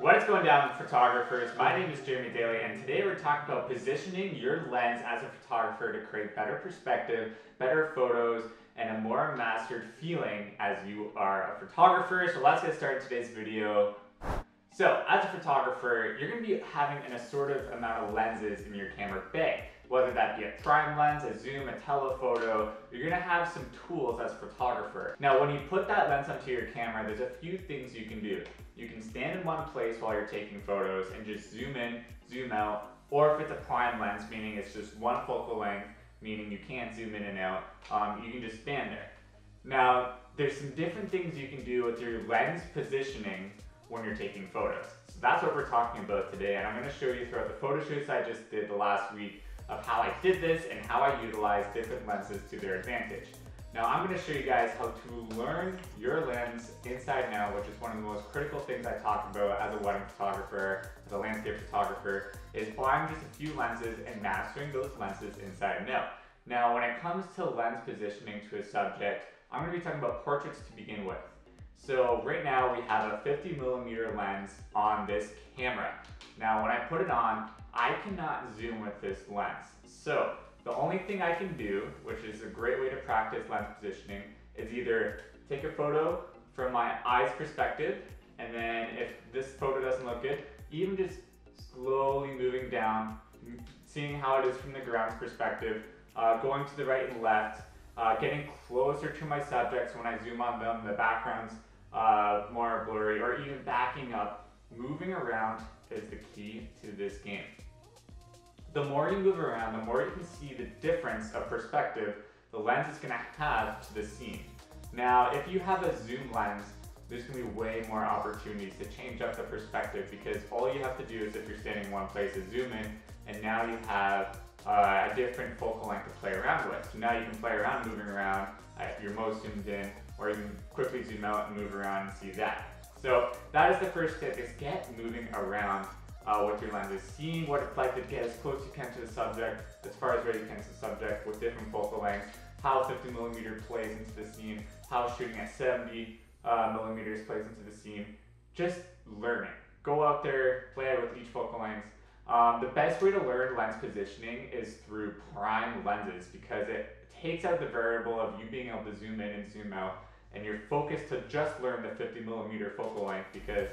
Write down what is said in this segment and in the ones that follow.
What's going down, photographers? My name is Jeremy Daly, and today we're talking about positioning your lens as a photographer to create better perspective, better photos, and a more mastered feeling as you are a photographer. So let's get started today's video. So as a photographer, you're going to be having an assortive amount of lenses in your camera bay, whether that be a prime lens, a zoom, a telephoto. You're going to have some tools as a photographer. Now, when you put that lens onto your camera, there's a few things you can do. You can stand in one place while you're taking photos and just zoom in, zoom out, or if it's a prime lens, meaning it's just one focal length, meaning you can't zoom in and out, you can just stand there. Now, there's some different things you can do with your lens positioning when you're taking photos. So that's what we're talking about today, and I'm going to show you throughout the photo shoots I just did the last week of how I did this and how I utilized different lenses to their advantage. Now I'm going to show you guys how to learn your lens inside and out, which is one of the most critical things I talk about as a wedding photographer, as a landscape photographer, is buying just a few lenses and mastering those lenses inside and out. Now when it comes to lens positioning to a subject, I'm going to be talking about portraits to begin with. So right now we have a 50mm lens on this camera. Now when I put it on, I cannot zoom with this lens. So the only thing I can do, which is a great way to practice lens positioning, is either take a photo from my eye's perspective, and then if this photo doesn't look good, even just slowly moving down, seeing how it is from the ground's perspective, going to the right and left, getting closer to my subjects when I zoom on them, the background's more blurry, or even backing up. Moving around is the key to this game. The more you move around, the more you can see the difference of perspective the lens is going to have to the scene. Now, if you have a zoom lens, there's going to be way more opportunities to change up the perspective, because all you have to do is, if you're standing in one place, is zoom in, and now you have a different focal length to play around with. So now you can play around moving around if you're most zoomed in, or you can quickly zoom out and move around and see that. So that is the first tip, is get moving around with your lenses, seeing what it's like to get as close as you can to the subject, as far as where you can to the subject with different focal lengths, how 50mm plays into the scene, how shooting at 70mm plays into the scene. Just learning. Go out there, play with each focal length. The best way to learn lens positioning is through prime lenses, because it takes out the variable of you being able to zoom in and zoom out, and you're focused to just learn the 50mm focal length, because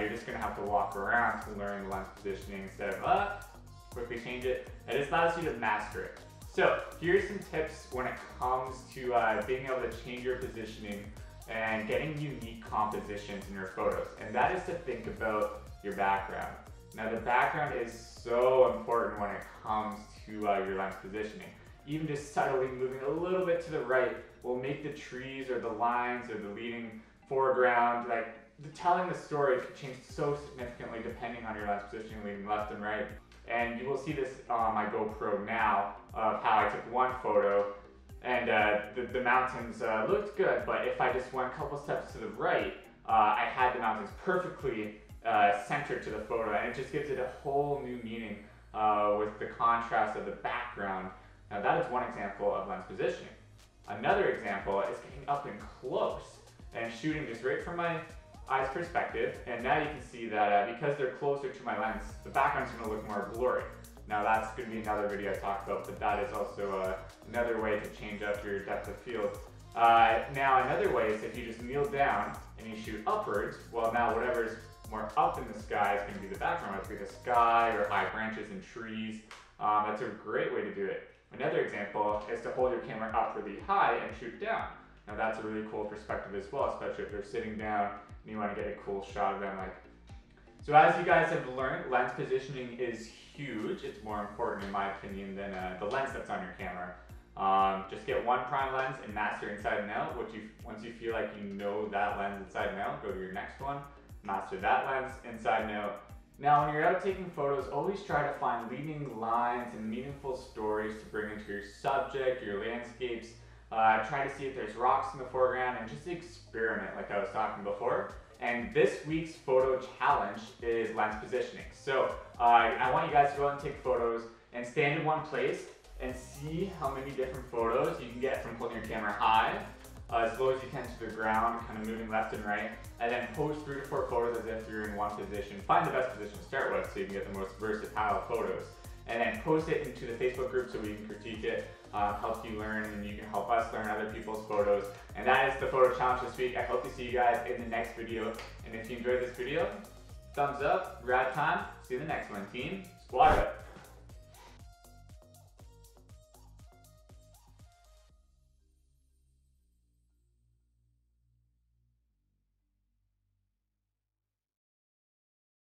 you're just going to have to walk around to learn lens positioning instead of quickly change it. And it allows you to master it. So here's some tips when it comes to being able to change your positioning and getting unique compositions in your photos. And that is to think about your background. Now the background is so important when it comes to your lens positioning. Even just subtly moving a little bit to the right will make the trees or the lines or the leading foreground, like telling the story, can change so significantly depending on your lens positioning, leading left and right. And you will see this on my GoPro now, of how I took one photo and the mountains looked good, but if I just went a couple steps to the right, I had the mountains perfectly centered to the photo, and it just gives it a whole new meaning with the contrast of the background. Now that is one example of lens positioning. Another example is getting up and close and shooting just right from my eye's perspective, and now you can see that because they're closer to my lens, the background's going to look more blurry. Now that's going to be another video I talk about, but that is also another way to change up your depth of field. Now another way is if you just kneel down and you shoot upwards, well now whatever's more up in the sky is going to be the background, whether it be the sky or high branches and trees. That's a great way to do it. Another example is to hold your camera up really high and shoot down. Now that's a really cool perspective as well, especially if they're sitting down and you want to get a cool shot of them. So as you guys have learned, lens positioning is huge. It's more important, in my opinion, than the lens that's on your camera. Just get one prime lens and master inside and out. Once you feel like you know that lens inside and out, go to your next one, master that lens inside and out. Now when you're out taking photos, always try to find leading lines and meaningful stories to bring into your subject, your landscapes. Try to see if there's rocks in the foreground, and just experiment like I was talking before. And this week's photo challenge is lens positioning. So I want you guys to go out and take photos and stand in one place and see how many different photos you can get from holding your camera high, as low as you can to the ground, kind of moving left and right, and then post 3 to 4 photos as if you're in one position. Find the best position to start with so you can get the most versatile photos. And then post it into the Facebook group so we can critique it, help you learn, and you can help us learn other people's photos. And that is the photo challenge this week. I hope to see you guys in the next video. And if you enjoyed this video, thumbs up, rad time. See you in the next one, team. Squad up.